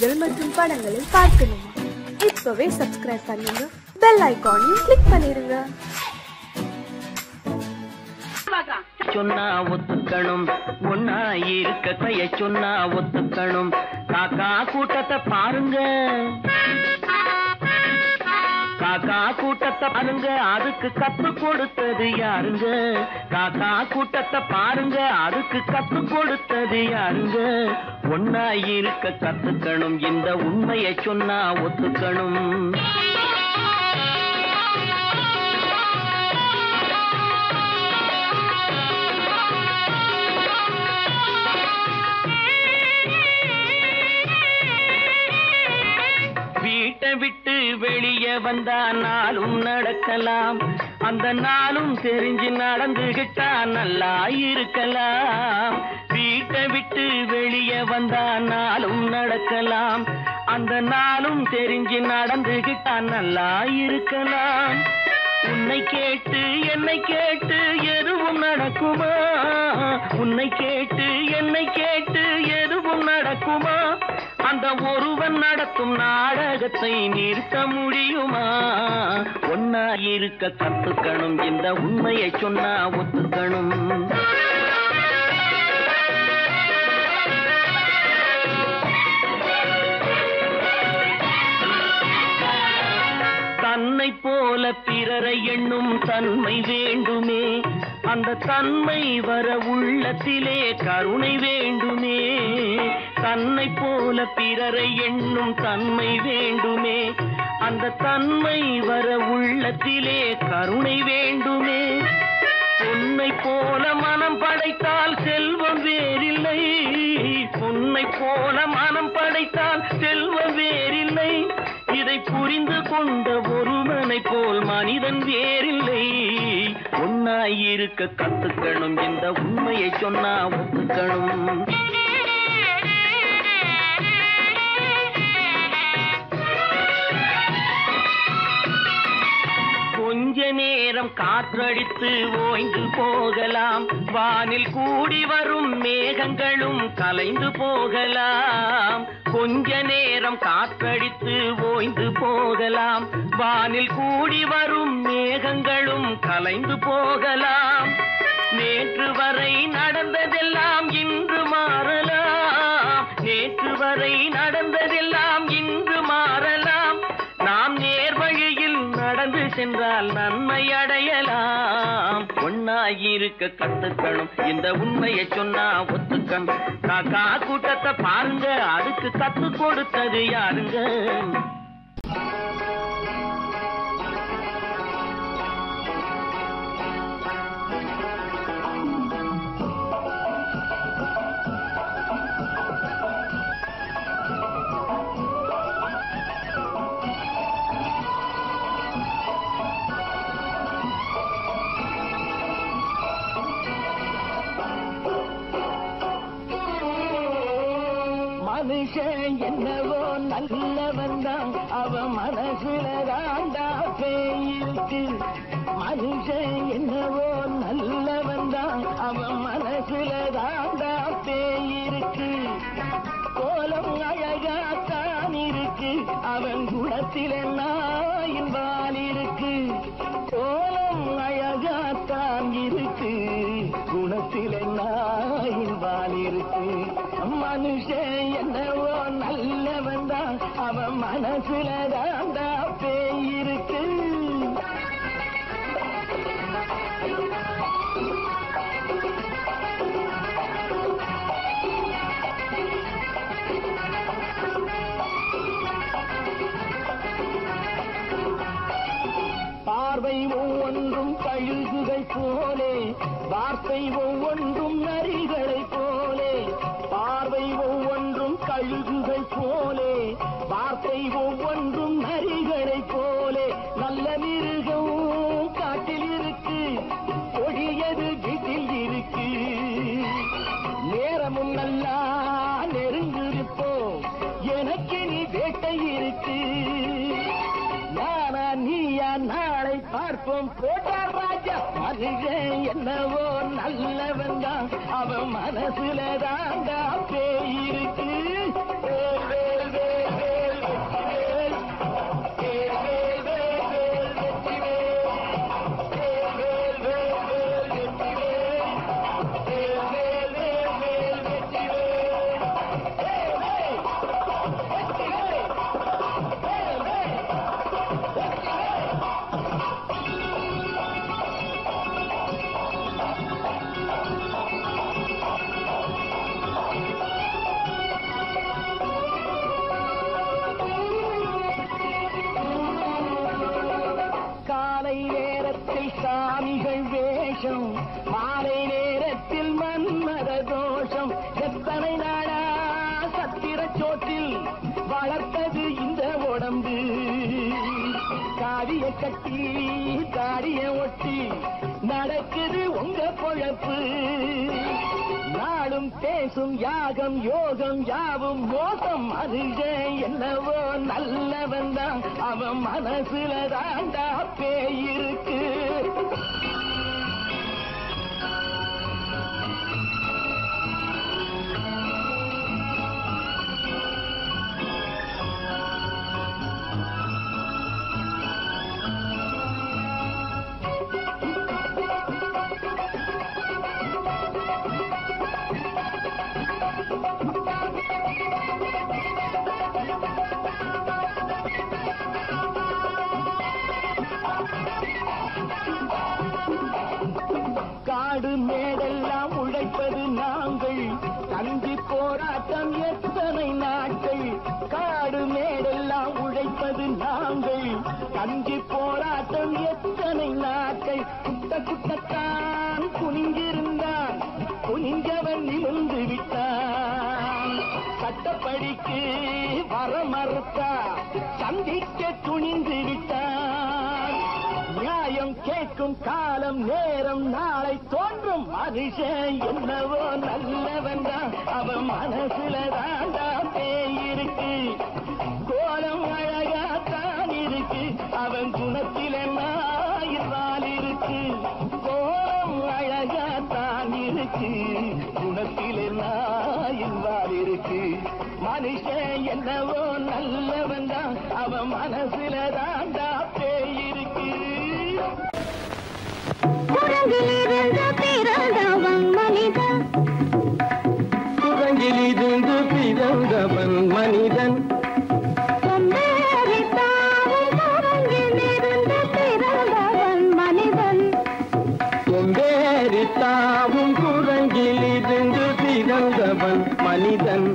செய்திகள் மற்றும் படங்களை பார்க்கணுமா? இப்பவே சப்ஸ்கிரைப் பண்ணுங்க, பெல் ஐகானையும் கிளிக் பண்ணிருங்க. சொன்னா ஒத்துக்கணும், ஒன்னா இருக்க கைய சொன்னா ஒத்துக்கணும். காக்கா கூட்டத்தை பாருங்க, காக்கா கூட்டத்தை பாருங்க, அதுக்கு கத்து கொடுத்தது யாருங்க? காக்கா கூட்டத்தை பாருங்க, அதுக்கு கத்து கொடுத்தது யாருங்க? ஒன்னா இருக்க கத்துக்கணும், இந்த உண்மையை சொன்னா ஒத்துக்கணும். வீட்டை விட்டு வெளியே வந்தா நாளும் நடக்கலாம், அந்த நாளும் தெரிஞ்சு நடந்துகிட்டா நல்லா இருக்கலாம். வீட்டை விட்டு வெளியே வந்தா நாளும் நடக்கலாம், அந்த நாளும் தெரிஞ்சு நடந்துகிட்டா நல்லா இருக்கலாம். உன்னை கேட்டு என்னை கேட்டு எதுவும் நடக்குமா? உன்னை கேட்டு என்னை கேட்டு எதுவும் நடக்குமா? அந்த ஒருவன் நடத்தும் நாடகத்தை நிறுத்த முடியுமா? ஒன்னா இருக்க கத்துக்கணும், இந்த உண்மையை சொன்னா ஒத்துக்கணும். தன்னை போல பிறரை எண்ணும் தன்மை வேண்டுமே, அந்த தன்மை வர உள்ளத்திலே கருணை வேண்டுமே. தன்னை போல பிறரை எண்ணும் தன்மை வேண்டுமே, அந்த தன்மை வர உள்ளத்திலே கருணை வேண்டுமே. பொன்னை போல மனம் படைத்தால் செல்வம் வேறில்லை, பொன்னை போல மனம் படைத்தால் செல்வம் வேறில்லை. இதை புரிந்து கொண்ட ஒருவனை போல் மனிதன் வேறில்லை. ஒன்னாய் இருக்க கத்துக்கணும், இந்த உண்மையை சொன்னா ஒத்துக்கணும். கொஞ்ச நேரம் காற்றடித்து ஓய்ந்து போகலாம், வானில் கூடி வரும் மேகங்களும் கலைந்து போகலாம். கொஞ்ச நேரம் காற்றடித்து ஓய்ந்து போகலாம், வானில் கூடி வரும் மேகங்களும் கலைந்து போகலாம். நேற்று வரை நடந்ததெல்லாம் இன்று மாறலாம், நேற்று வரை நடந்ததெல்லாம் இன்று மாறலாம். நாம் நேர்வழியில் நடந்து சென்றால் நன்மை அடையலாம். ஒன்னாய் இருக்க கத்துக்கணும், இந்த உண்மையை சொன்னா ஒத்துக்கணும். காக்கா கூட்டத்தை பாருங்க, அதுக்கு கத்து கொடுத்தது யாருங்க? மனுஷன் என்னவோ நல்லவன் தான், அவன் மனசுல தாண்டா பேயிருக்கு. மனுஷன் என்னவோ நல்லவன் தான், அவன் மனசுல தாண்டா பேயிருக்கு. கோலம் அழகாத்தான் இருக்கு, அவன் குணத்தில நாயின் வால் இருக்கு. கோலம் அழகாத்தான் இருக்கு, குணத்தில நாயின் வால் இருக்கு. மனுஷன் என்னவோ நல்லவன் தான், அவன் மனசுல தாண்டா பேயிருக்கு. பார்வை ஒவ்வொன்றும் கழுகுகை போலே, வார்த்தை ஒவ்வொன்றும் நரிகளை போலே. பார்வை ஒவ்வொன்றும் கழுகுகள் போலே, வார்த்தை ஒவ்வொன்றும் நரிகளை போலே. நல்ல மிருகம் காட்டில் இருக்கு, கொடியது வீட்டில் இருக்கு. நேரமும் நல்லா நெருங்கிருப்போம், எனக்கு நீ வேட்டை இருக்கு. நானா நீயா நாளை பார்ப்போம், போட்டார் ராஜா. மனுஷன் என்னவோ நல்லவன் தான், அவன் மனசுல தாண்டா பேயிருக்கு. दोषम माले नेरत्तिल मन्मद दोषम एत्तनै नाडा सत्तिर चोट्टिल वळर्त्तदु इंद उडंबु कारिय कट्टी कारिय ओट्टी नडक्कुदु उंग पळप्पु नाडुम पेसुम यागम योगम यावुम मोसम अदे एन्नवो नल्लवंदान अवन मनसुल दांडा पेय इरुक्कु என்னவோ நல்லவன்டா அவ மனசுல தாண்டா பேய் இருக்கு கோலம் அழகா தான் இருக்கு அவன் குணத்திலே மாயிரால் இருக்கு கோலம் அழகா தான் இருக்கு குணத்திலே மாயிரால் இருக்கு மனுஷன் என்னவோ நல்லவன்டா அவ மனசுல தாண்டா பேய் இருக்கு மனிதன் எம்பேறி தாவும் குரங்கிலிருந்து பிறந்தவன் மனிதன்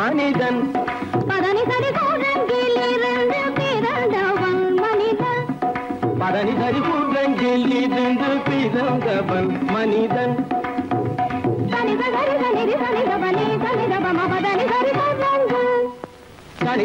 மனிதன் பதனி சரி கூடங்கில் இருந்து பிறந்தவன் மனிதன் பதனி சரி கூடங்கில் இருந்து பிறந்தவன் மனிதன் சனி சரி சனி சனி சபனி சனி சபம பதனி சரி கூடங்கில் சனி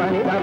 पानी रब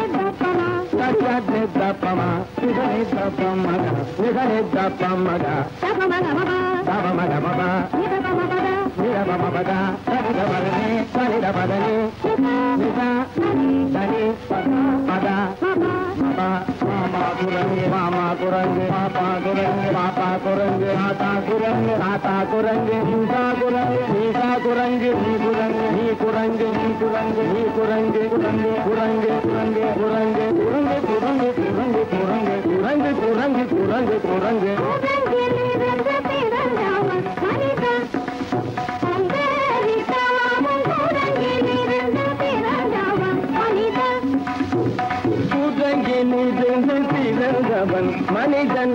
மனிதன்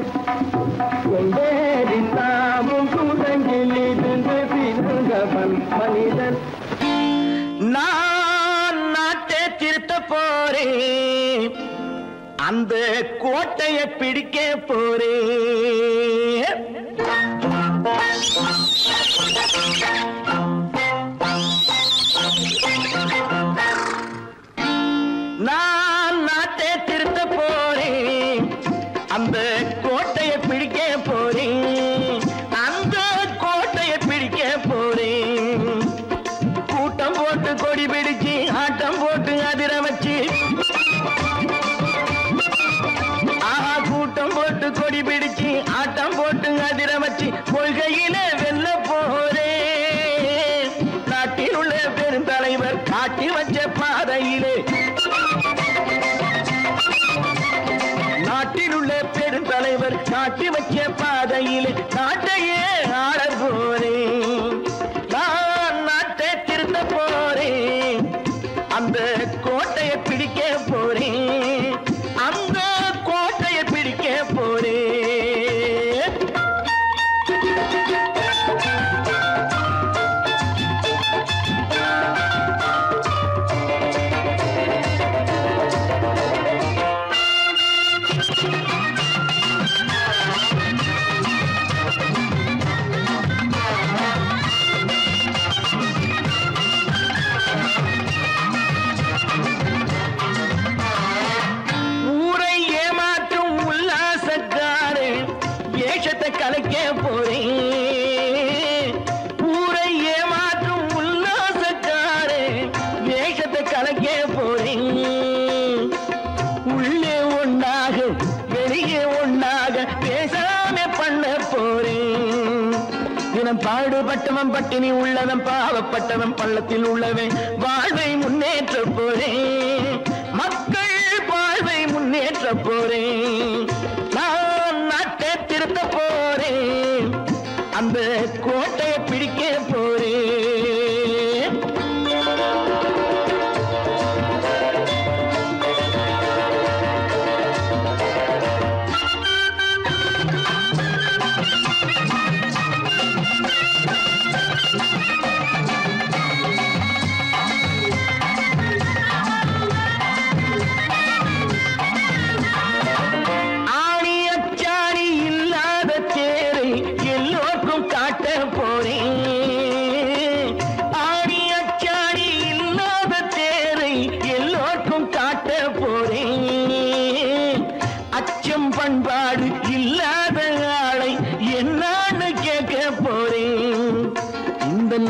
மனிதன் நான் நாட்டை திருத்த போறேன், அந்த கோட்டையை பிடிக்க போறேன். நான் நாட்டை திருத்த போறேன், அந்த கோட்டையை பிடிக்க போறேன், அந்த கோட்டையை பிடிக்க போறேன். கூட்டம் போட்டு கொடி பிடிச்சு ஆட்டம் போட்டு அதிர வச்சு, ஆஹா, கூட்டம் போட்டு கொடி பிடிச்சு ஆட்டம் போட்டு அதிர வச்சு கொள்கையில வெல்ல போறேன். நாட்டில் உள்ள பெருந்தலைவர் காட்டி வச்ச பாதையிலே, நாட்டிலுள்ள பெருந்தலைவர் காட்டி வச்ச பாதையிலே நாட்டையே ஆட போறேன். நான் நாட்டை திருத்த போறேன், அந்த கோட்டையை பிடிக்க போறேன், அந்த கோட்டையை பிடிக்க போறேன். பாடுபட்டவன் பட்டினி உள்ளவன் பாவப்பட்டவன் பள்ளத்தில் உள்ளவன் வாழ்வை முன்னேற்ற போறேன், மக்கள் வாழ்வை முன்னேற்ற போறேன். நான் நாட்டை திருத்த போறேன், அந்த கோட்டையை பிடிக்க போறேன்.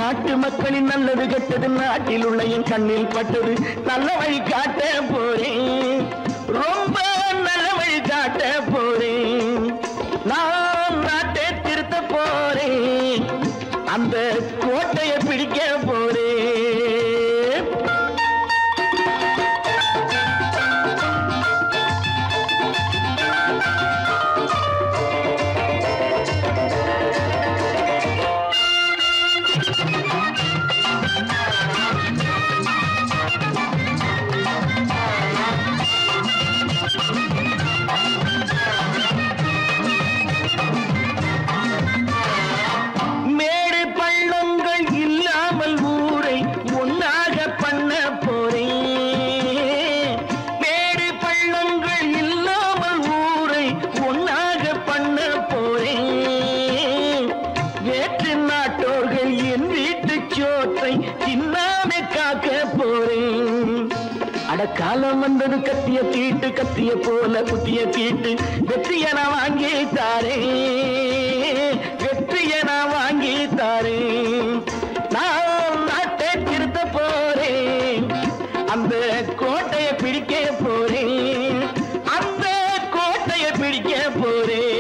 நாட்டு மக்களின் நல்லது கெட்டது நாட்டில் உள்ள என் கண்ணில் பட்டது. நல்ல வழி காட்ட போறேன், ரொம்ப நல்ல வழி காட்ட போறேன். நான் நாட்டை திருத்த போறேன், அந்த கோட்டையை பிடிக்க போறேன். காலம் வந்தது கத்திய தீட்டு, கத்திய போல குத்திய தீட்டு. வெற்றிய நான் வாங்கி தாரேன், வெற்றிய நான் வாங்கி தாரேன். நான் நாட்டை திருத்த போறேன், அந்த கோட்டையை பிடிக்க போறேன், அந்த கோட்டையை பிடிக்க போறேன்.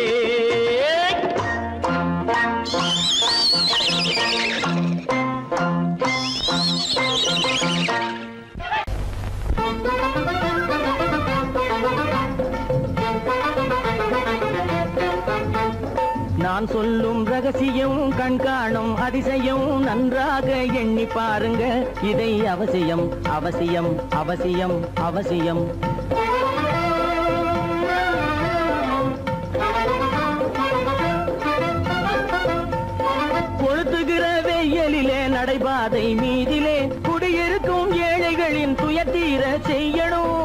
நான் சொல்லும் ரகசியம் கண்காணும் அதிசயம், நன்றாக எண்ணி பாருங்க, இதை அவசியம் அவசியம் அவசியம் அவசியம். கொளுத்துகிற வெயிலிலே நடைபாதை மீதிலே குடியிருக்கும் ஏழைகளின் துயர்தீர செய்யணும்.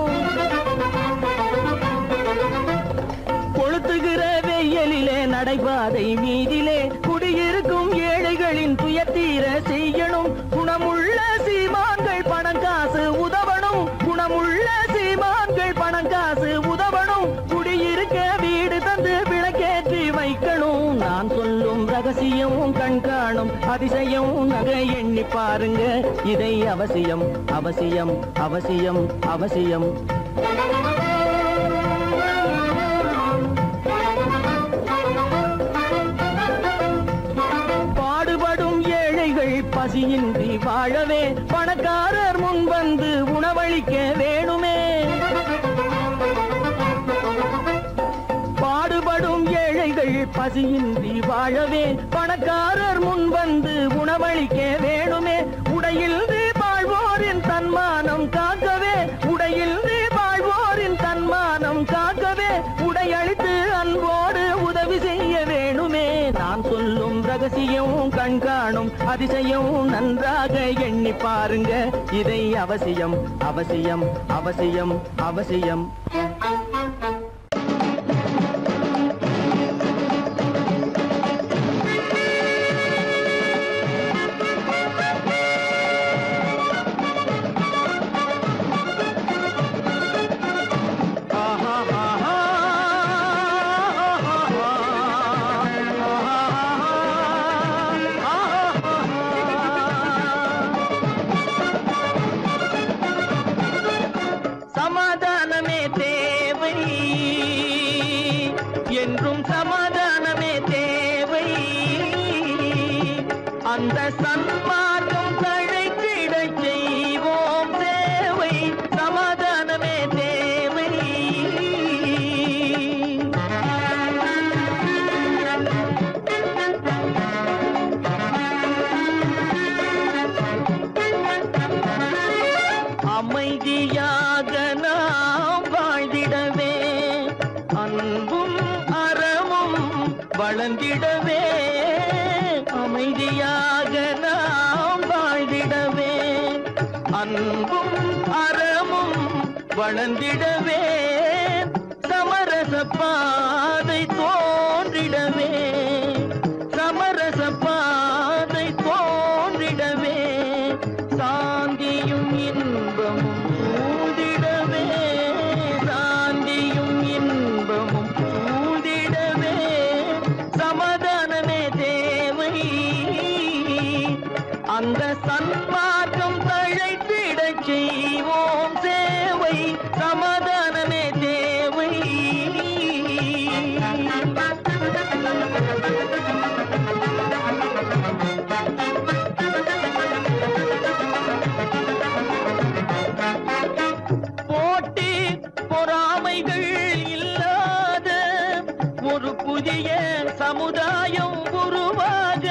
கொளுத்துகிற வெயிலிலே நடைபாதை மீதிலே குடியிருக்கும் ஏழைகளின் துயர்தீர செய்யணும். குணமுள்ள சீமான்கள் பணங்காசு உதவணும், குணமுள்ள சீமான்கள் பணங்காசு உதவணும். குடியிருக்க வீடு தந்து விளக்கேற்றி வைக்கணும். நான் சொல்லும் ரகசியமும் கண்காணும் அதிசயம், நகை எண்ணி பாருங்க, இதை அவசியம் அவசியம் அவசியம் அவசியம். பசியின்றி வாழவே பணக்காரர் முன் வந்து உணவளிக்க வேணுமே. பாடுபடும் ஏழைகள் பசியின்றி வாழவே பணக்காரர் முன் வந்து உணவளிக்க வேணுமே. உடையில் வாழ்வோரின் தன்மானம் காக்கவே, உடையில் வாழ்வோரின் தன்மானம் காக்கவே, உடையளித்து அன்போடு உதவி செய்ய வேணுமே. நான் சொல்லும் ரகசியம் கண்காணும் அதிசயம், நன்றாக எண்ணி பாருங்க, இதை அவசியம் அவசியம் அவசியம் அவசியம். வளர்ந்திடவே சமரச பாதை தோன்றிடவே, சமரச பாதை தோன்றிடவே, சாந்தியும் இன்பமும் பூதிடவே, சாந்தியும் இன்பமும் பூதிடவே. சமாதானமே தேவை, அந்த சன்மாற்றம் தழைத்திடச் செய்வோம் சேவை சமாதானமே தேவை. போட்டி பொறாமைகள் இல்லாத ஒரு புதிய சமுதாயம் உருவாக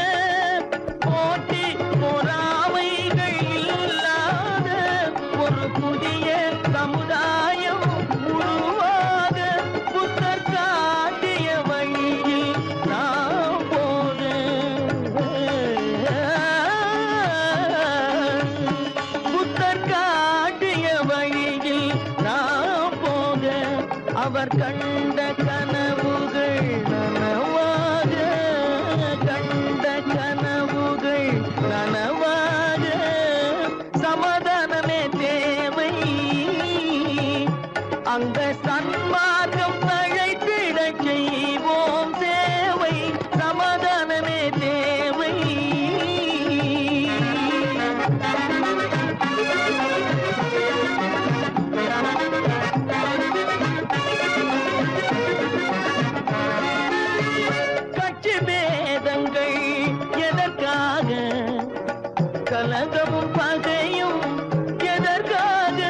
அவர் கண்ட கனவுகள் நனவாக, கண்ட கனவுகள் நனவாக, சமாதானமே தேவை. அந்த சன்மார்க்கம் தழைத்திடச் செய்வோம் சேவை சமாதானமே தேவை. கலகமும் பகையும் எதற்காக?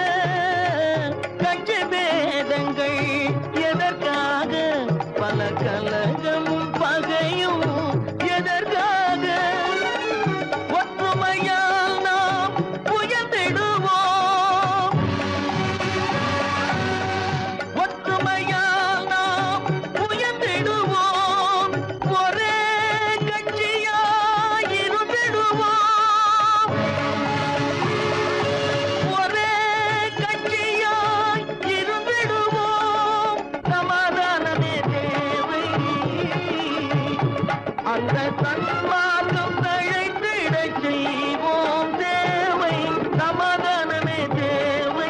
கட்சி பேதங்கள் எதற்காக? பல கலகமும் பகையும் எதற்காக? ஒற்றுமையால் நாம் உயர்ந்திடுவோம், ஒற்றுமையால் நாம் உயர்ந்திடுவோம், ஒரே கட்சியாயிருந்திடுவோம். அந்த சன்மார்க்கம் தழைத்திடச் செய்வோம் தேவை சமாதானமே தேவை.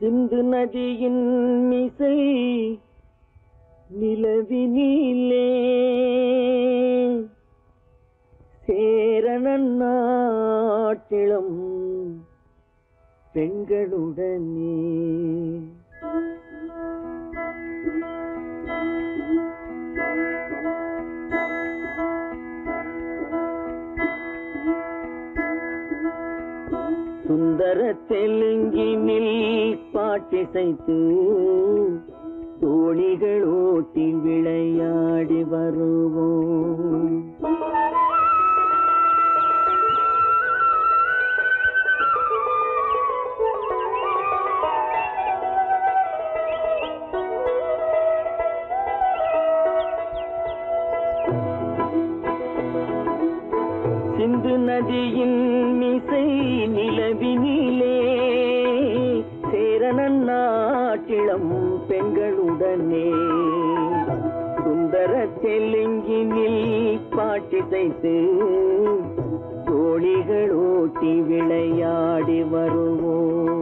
சிந்து நதியின் மிசை நிலவினிலே சேரணன் நாட்டிலும் பெண்களுடனே சுந்தர தெலுங்கினில் பாட்டிசைத்து தோணிகள் ஓட்டி விளையாடி வருவோம். சிந்து நதியின் மிசை நிலவினிலே சேரணன் நாட்டிளம் பெண்களுடனே சுந்தர தெலுங்கினில் பாட்டிசைத்து தோணிகள் ஓட்டி விளையாடி வருவோம்.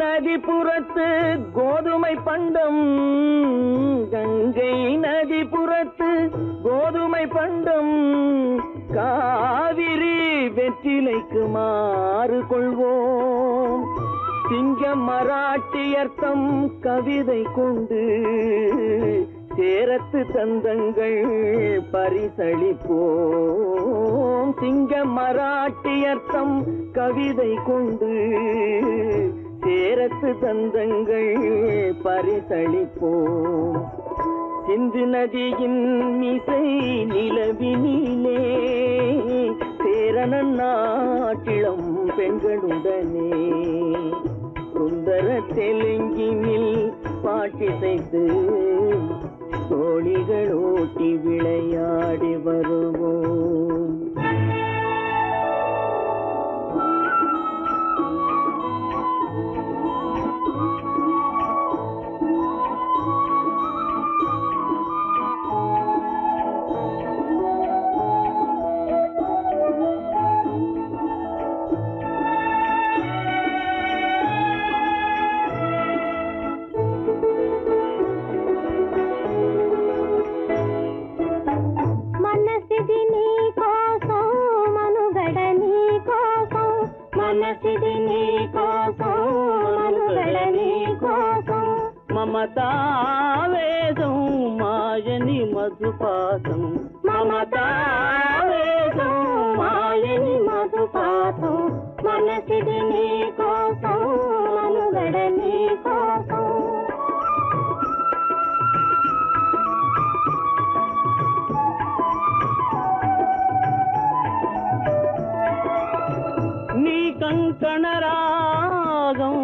நதிபுரத்து கோதுமை பண்டம், கங்கை நதிபுரத்து கோதுமை பண்டம், காவிரி வெற்றிலைக்கு மாறு கொள்வோம். சிங்க மராட்டியர்த்தம் கவிதை கொண்டு சேரத்து தந்தங்கள் பரிசளிப்போம். சிங்க மராட்டியர்த்தம் கவிதை கொண்டு சேரத்து தந்தங்கள் பரிசளிப்போம். சிந்து நதியின் மிசை நிலவினிலே சேரணன் நாட்டிளம் பெண்களுடனே சுந்தர தெலுங்கினில் பாட்டிசைத்து தோழிகள் ஓட்டி விளையாடி வருவோம். మమతావేదం మాయని మధుపాతం మమతావేదం మాయని మధుపాతం మనసిది నీ కోసం మనుగడ నీ కోసం నీ కంకణ రాగం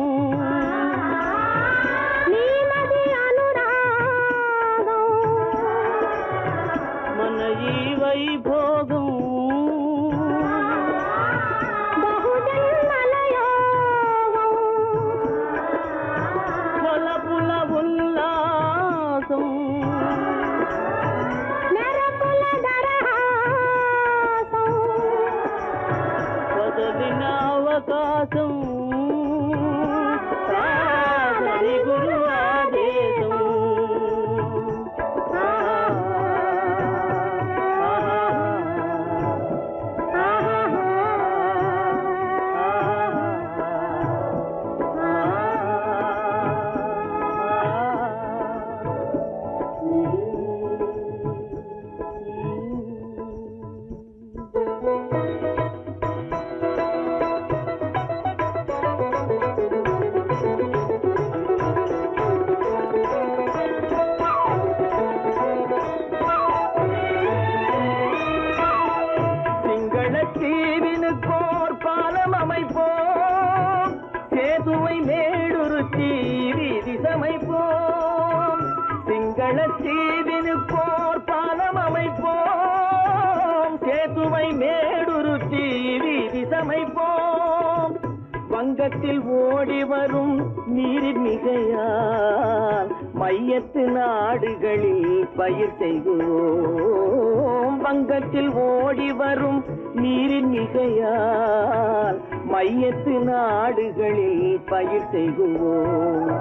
வங்கத்தில் ஓடி வரும் நீரின் மிகையால் மையத்து நாடுகளில் பயிர் செய்கிறோம். வங்கத்தில் ஓடி வரும் நீரின் மிகையால் மையத்து நாடுகளில் பயிர் செய்கிறோம்.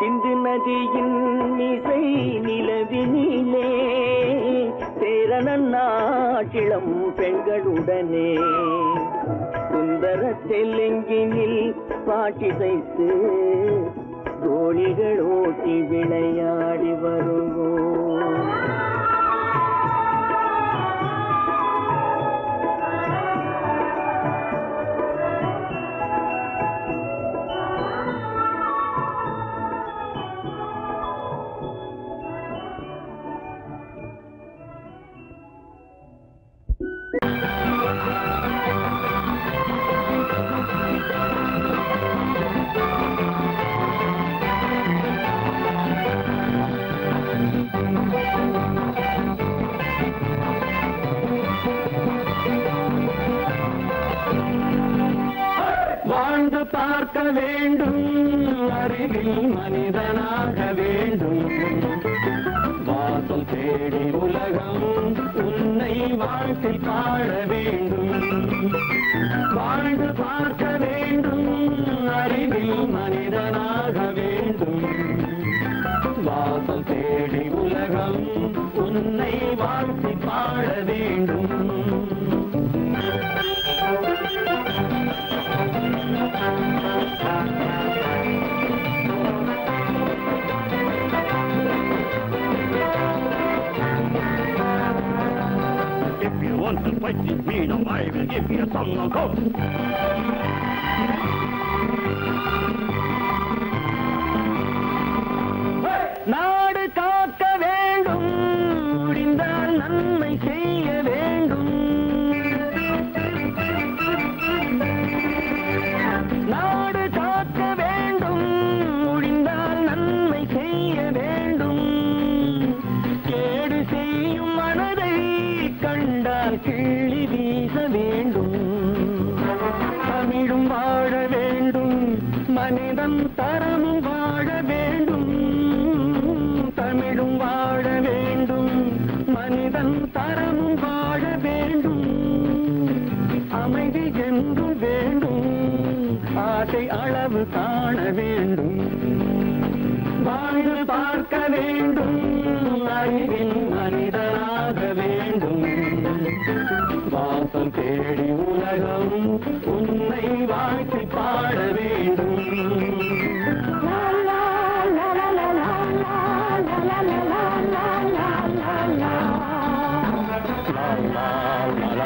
சிந்து நதியின் இசை நிலவினிலே சேரண நாட்டிளம் பெண்களுடனே சுந்தர தெலுங்கினில் பாட்டிசைத்து தோழிகள் ஓட்டி விளையாடி வருவோம். மனிதனாக வேண்டும் வாசம் தேடி உலகம் உன்னை வாழ்த்தில் பாட வேண்டும். வாழ்ந்து பார்க்க வேண்டும் அறிவில் மனிதனாக வேண்டும் வாசம் தேடி உலகம் உன்னை வாழ்த்தில் பாட வேண்டும். To fight this freedom, I will give you some of hope. Hey! Naadu kaaka vendum. தேடி உலகம் உன்னை வாழ்த்து பாட வேண்டும்.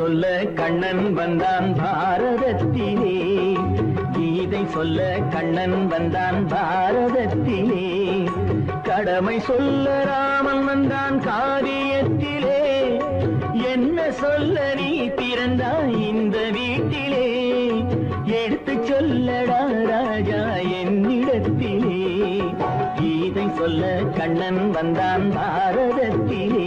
சொல்ல கண்ணன் வந்தான் பாரதத்திலே, கீதை சொல்ல கண்ணன் வந்தான் பாரதத்திலே, கடமை சொல்ல ராமன் வந்தான் காரியத்திலே, என்ன சொல்ல நீ பிறந்தாய் இந்த வீட்டிலே, எடுத்து சொல்லடா ராஜா என்னிடத்திலே, கீதை சொல்ல கண்ணன் வந்தான் பாரதத்திலே.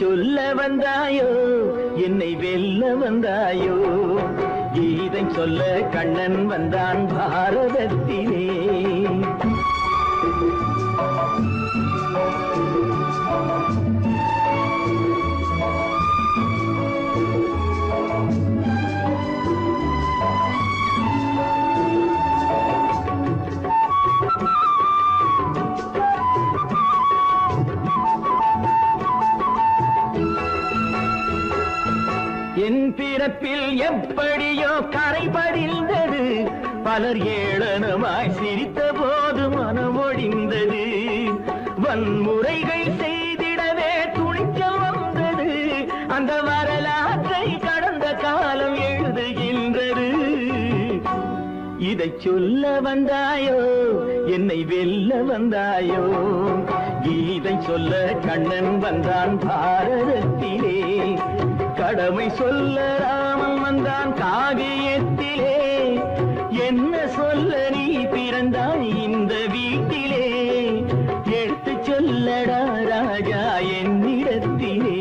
சொல்ல வந்தாயோ என்னை வெல்ல வந்தாயோ, கீதை சொல்ல கண்ணன் வந்தான் பாரதத்திலே. பிறப்பில் எப்படியோ கரை படிந்தது, பலர் ஏளனமாய் சிரித்த போது மனம் ஒழிந்தது, வன்முறைகள் செய்திடவே துணிச்சல் வந்தது, அந்த வரலாற்றை கடந்த காலம் எழுதுகின்றது. இதை சொல்ல வந்தாயோ என்னை வெல்ல வந்தாயோ, கீதை சொல்ல கண்ணன் வந்தான் பாரதத்திலே, கடமை சொல்ல ராமன் வந்தான் காவியத்திலே, என்ன சொல்ல நீ பிறந்தான் இந்த வீட்டிலே, எடுத்து சொல்லடா ராஜா என்னிடத்திலே.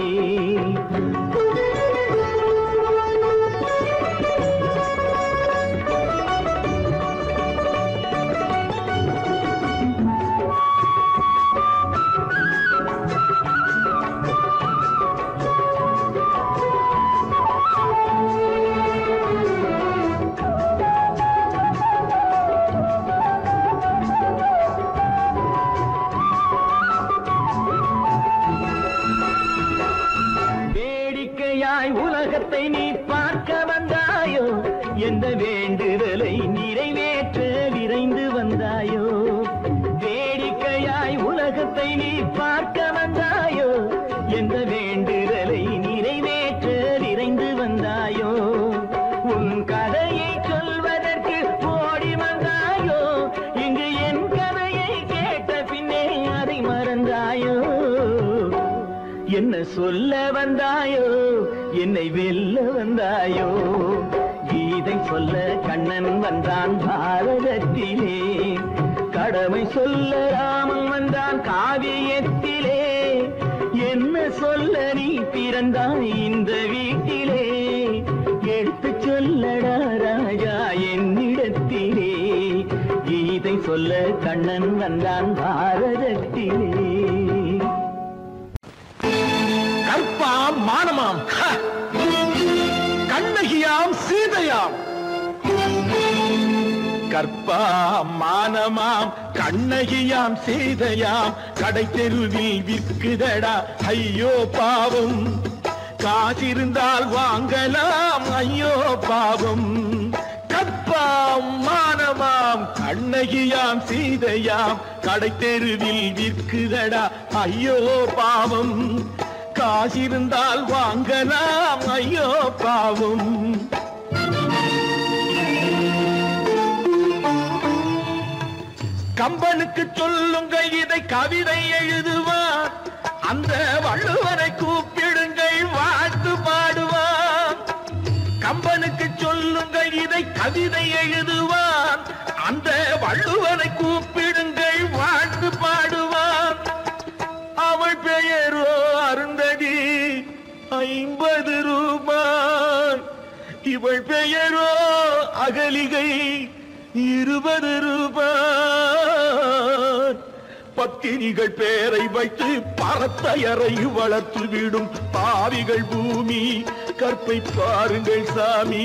உலகத்தை நீ பார்க்க வந்தாயோ, எந்த வேண்டுதலை நிறைவேற்ற விரைந்து வந்தாயோ, உன் கதையை சொல்வதற்கு ஓடி வந்தாயோ, இங்கு என் கதையை கேட்ட பின்னே அதை மறந்தாயோ, என்ன சொல்ல வந்தாயோ, என்னை வெல்ல வந்தாயோ. கீதை சொல்ல கண்ணன் வந்தான் பாரதத்திலே, கடமை சொல்ல ராமன் வந்தான் காவியத்திலே, என்ன சொல்ல நீ பிறந்தான் இந்த வீட்டிலே, எடுத்து சொல்லடா ராஜா என்னிடத்திலே. கீதை சொல்ல கண்ணன் வந்தான் பாரதத்திலே. கற்பாம் மானமாம் கண்ணகியாம் சீதையாம், கற்பாம் மானமாம் கண்ணகியாம் சீதையாம் கடை தெருவில் விற்குதடா ஐயோ பாவம், காசிருந்தால் வாங்கலாம் ஐயோ பாவம். கற்பாம் மானமாம் கண்ணகியாம் சீதையாம் கடை தெருவில் விற்குதடா ஐயோ பாவம், காசிருந்தால் வாங்கலாம் ஐயோ பாவம். கம்பனுக்கு சொல்லுங்கள் இதை கவிதை எழுதுவார், அந்த வள்ளுவரை கூப்பிடுங்கள் வாழ்த்து பாடுவார். கம்பனுக்கு சொல்லுங்கள் இதை கவிதை எழுதுவார், அந்த வள்ளுவரை கூப்பிடுங்கள் வாழ்த்து பாடுவார். அவள் பெயரோ அருந்ததி 50 ரூபாய், இவள் பெயரோ அகலிகை 20 ரூபாய். பத்தினிகள் பேரை வைத்து பரத்தையரை வளர்த்து விடும் பாவிகள் பூமி, கற்பை பாருங்கள் சாமி.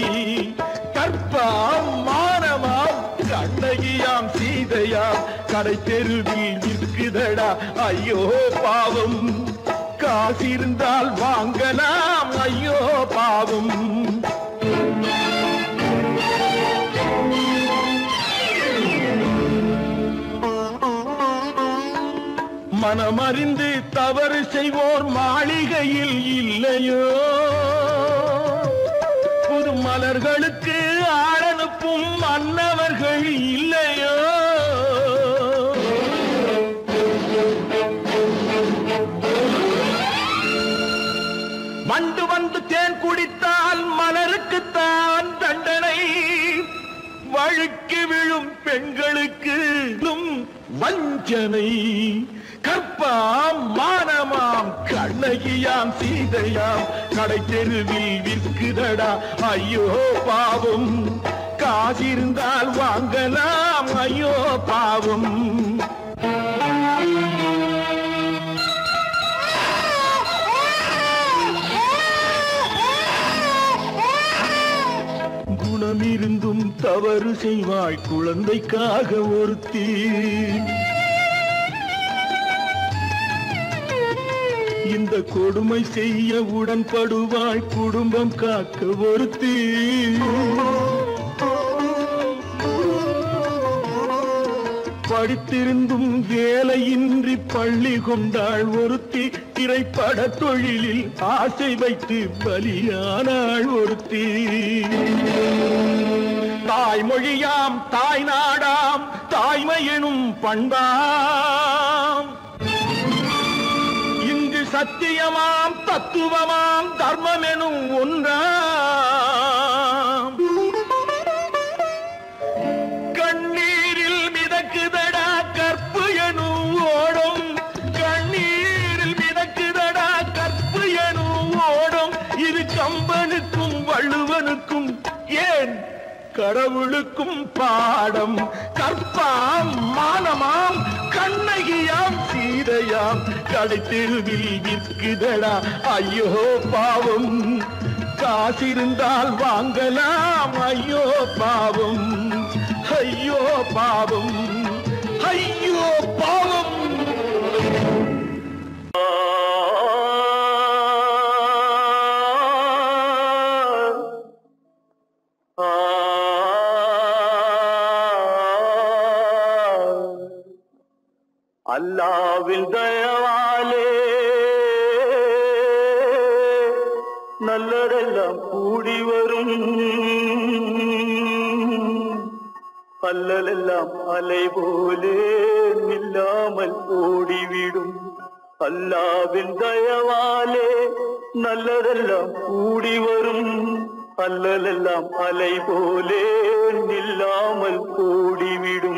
கற்பாம் மானமாம் கண்ணகியாம் சீதையாம் கடை தெருவில் நிற்குதடா ஐயோ பாவம், காசிருந்தால் வாங்கலாம் ஐயோ பாவம். மனமறிந்து தவறு செய்வோர் மாளிகையில் இல்லையோ, புது மலர்களுக்கு ஆடனுப்பும் மன்னவர்கள் இல்லையோ, வந்து வந்து தேன் குடித்தால் மலருக்குத்தான் தண்டனை, வழுக்கி விழும் பெண்களுக்கு வஞ்சனை. கற்பாம் மானமாம் கண்ணகியாம் சீதையாம் கடை தெருவில் விற்குதடா ஐயோ பாவம், காசிருந்தால் வாங்கலாம் ஐயோ பாவம். குணமிருந்தும் தவறு செய்வாய் குழந்தைக்காக ஒருத்தி, இந்த கொடுமை செய்ய உடன்படுவாய் குடும்பம் காக்க ஒருத்தி. படித்திருந்தும் வேலையின்றி பள்ளி கொண்டாள் ஒருத்தி, திரைப்பட தொழிலில் ஆசை வைத்து பலியானாள் ஒருத்தி. தாய்மொழியாம் தாய் நாடாம் தாய்மை எனும் பண்பாம், சத்தியமாம் தத்துவமாம் தர்மம் எனும் ஒன்றாம், கண்ணீரில் மிதக்குதடா கற்பு எனும் ஓடும், கண்ணீரில் மிதக்குதடா கற்பு எனும் ஓடும். இது கம்பனுக்கும் வள்ளுவனுக்கும் ஏன் கடவுளுக்கும் பாடம். கற்பாம் மானமாம் கண்ணகியாம் சீதையாம் கடை தெருவில் நிற்குதடா ஐயோ பாவம், காசிருந்தால் வாங்கலாம் ஐயோ பாவம், ஐயோ பாவம், ஐயோ பாவம். अल्लाह वाले नल्लरेल्लाम कूडी वरुम அல்லலெல்லாம் அலை போலே நில்லாமல் ஓடிவிடும் அல்லாஹ்வின் தயவாலே நல்லதெல்லாம் கூடி வரும் அல்லலெல்லாம் அலை போலே நில்லாமல் ஓடிவிடும்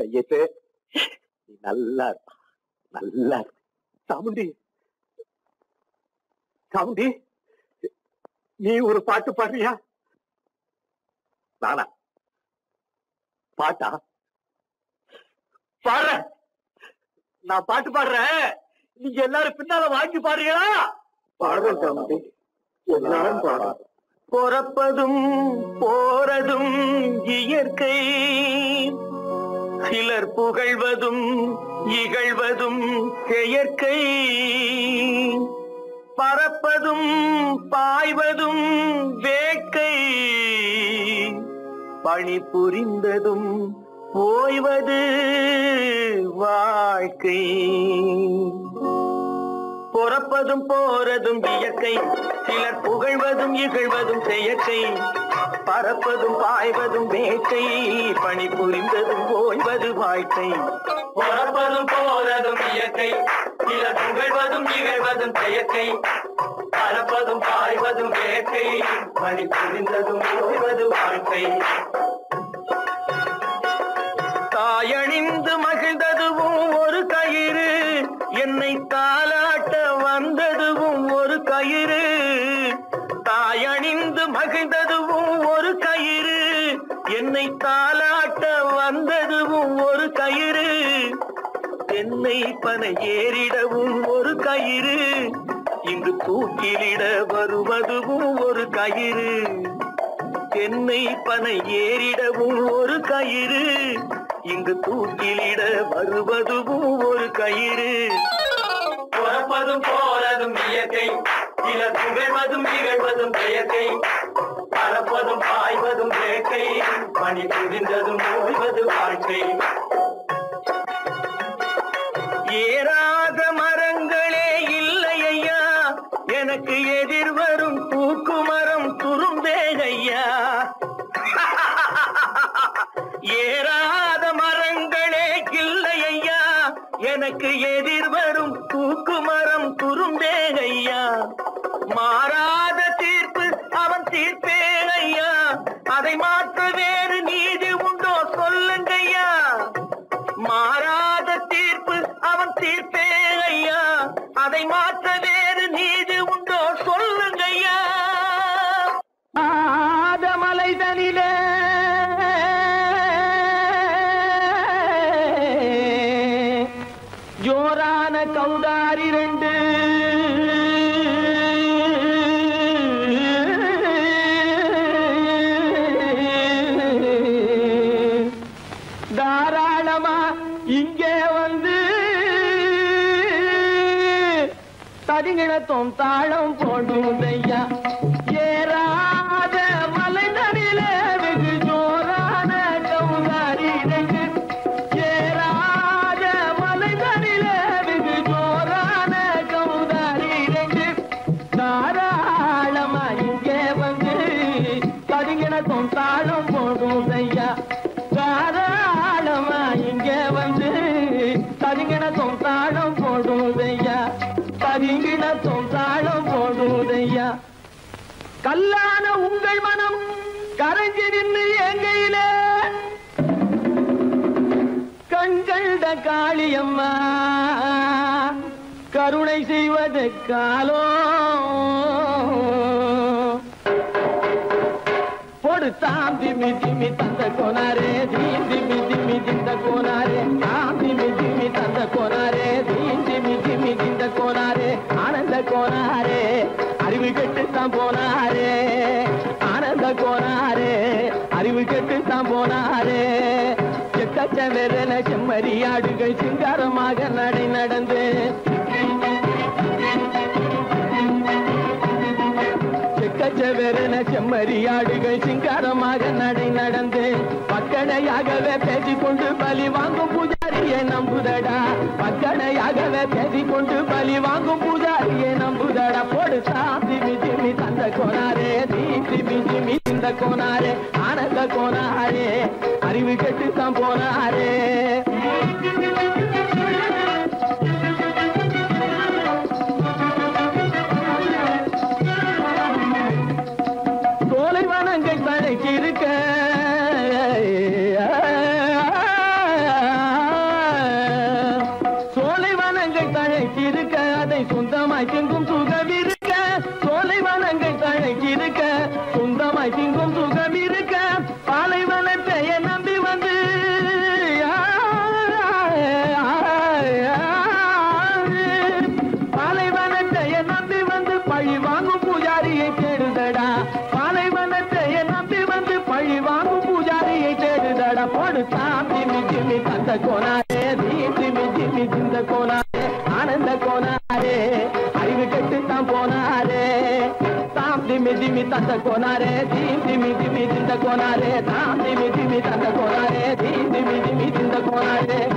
சையதே நல்லா நல்லா சாமுண்டி சாமுண்டி நீ ஒரு பாட்டு பாடுறியா नाना पाटा पार ना पाट पार நீ எல்லாரும் பின்னால வாங்கி பாடுறீங்களா பாடுறேன் சாமி எல்லாரும் பாடுறோம் பொறப்பதும் போறதும் இயற்கை சிலர் புகழ்வதும் இகழ்வதும் செயற்கை பறப்பதும் பாய்வதும் வேட்கை பணி புரிந்ததும் ஓய்வது வாழ்க்கை பொறப்பதும் போறதும் இயற்கை சிலர் புகழ்வதும் இகழ்வதும் செயற்கை பறப்பதும் பாய்வதும் வேட்கை பணி புரிந்ததும் ஓய்வது வாழ்க்கை பொறப்பதும் போறதும் இயற்கை சிலர் புகழ்வதும் இகழ்வதும் செயற்கை பறப்பதும் பாய்வதும் வேட்கை பணி புரிந்ததும் ஓய்வது வாழ்க்கை தாயணிந்து மகிழ்ந்ததுவும் ஒரு கயிறு என்னை தாலாட்ட வந்ததுவும் ஒரு கயிறு தாயணிந்து மகிழ்ந்ததுவும் ஒரு கயிறு என்னை தாலாட்ட வந்ததுவும் ஒரு கயிறு என்னை பனை ஏறிடவும் ஒரு கயிறு இங்கு தூக்கிலிட வருவதுவும் ஒரு கயிறு என்னை பனை ஏறிடவும் ஒரு கயிறு இங்கு தூக்கிலிட வருவதுவும் ஒரு கயிறு பொறப்பதும் போறதும் இயற்கை சிலர் புகழ்வதும் இகழ்வதும் செயற்கை பறப்பதும் பாய்வதும் வேட்கை பணி புரிந்ததும் ஓய்வது வாழ்க்கை ஏறாத மரங்களே இல்லை ஐயா எனக்கு எதிர்வரும் பூக்குமரம் துரும்பே ஐயா ஏறாத மரங்களே இல்லை ஐயா எனக்கு எதிர்வரும் பூக்குமரம் துரும்பே ஐயா மாறாத தீர்ப்பு அவன் தீர்ப்பே ஐயா அதை மாற்ற வேறு நீதி உண்டோ சொல்லுங்கய்யா மாறாத தீர்ப்பு அவன் தீர்ப்பே ஐயா அதை மாற்ற வேறு நீதி உண்டோ சொல்லுங்கய்யா ஆதமலைதனிலே ஜோரான கௌதாரி ரெண்டு தடிங்கிடத்தும் தாழம் போடும் ஐயா ஏறாத மலை நடிலே வெகு ஜோரான கௌதாரி ரெண்டு ஏறாத மலை நடிலே வெகு ஜோரான கௌதாரி ரெண்டு தாராளமா இங்கே வந்து தடிங்கிடத்தும் தாழம் போடும் ஐயா தாராளமா இங்கே வந்து தடிங்கிடத்தும் தாழம் போடும் ஐயா கரிங்கிடத்தும் தாழம் போடுதையா கல்லான உங்கள் மனம் கரைஞ்சி நின்று எங்கையில கண்கண்ட காளியம்மா கருணை செய்வது காலோ பொடு தாம் திமி திமி தந்த கோனாரே தீம் திமி திமி திந்த கோனாரே தாம் திமி திமி தந்த கோனாரே தீம் திமி திமி திந்த கோனாரே ஆனந்த கோனாரே அறிவு கெட்டுத்தான் போனாரே ஆனந்த கோனாரே அறிவு கெட்டுத்தான் போனாரே எத்தச்ச வெறன செம்மறியாடுகள் சிங்காரமாக நடை நடந்து கச்சவென செம்மறியாடுகள் சிங்காரமாக நடை நடந்து பக்கணையாகவே பேசிக்கொண்டு பலி வாங்கும் பூஜாரியை நம்புதடா, பக்கணையாகவே பேசிக்கொண்டு பலி வாங்கும் பூஜாரியை நம்புதடா. போடு சாத்தி மிஜிமி தந்த கோனாரே, தீத்தி மிஜிமி இந்த கோனாரே, ஆனந்த கோனாரே, அறிவு கெட்டுத்தான் போனாரே. கோனாரே தீத்தி மிஜிமி இந்த கோனாரே ஆனந்த கோனாரே அறிவு கெட்டு தான் போனாரே. தாந்தி மிதிமி தந்த கோனாரே தீந்தி மிதிமி இந்த கோனாரே, தாந்தி மிதிமி தந்த கோனாரே தீந்தி மிதிமி இந்த கோனாரே.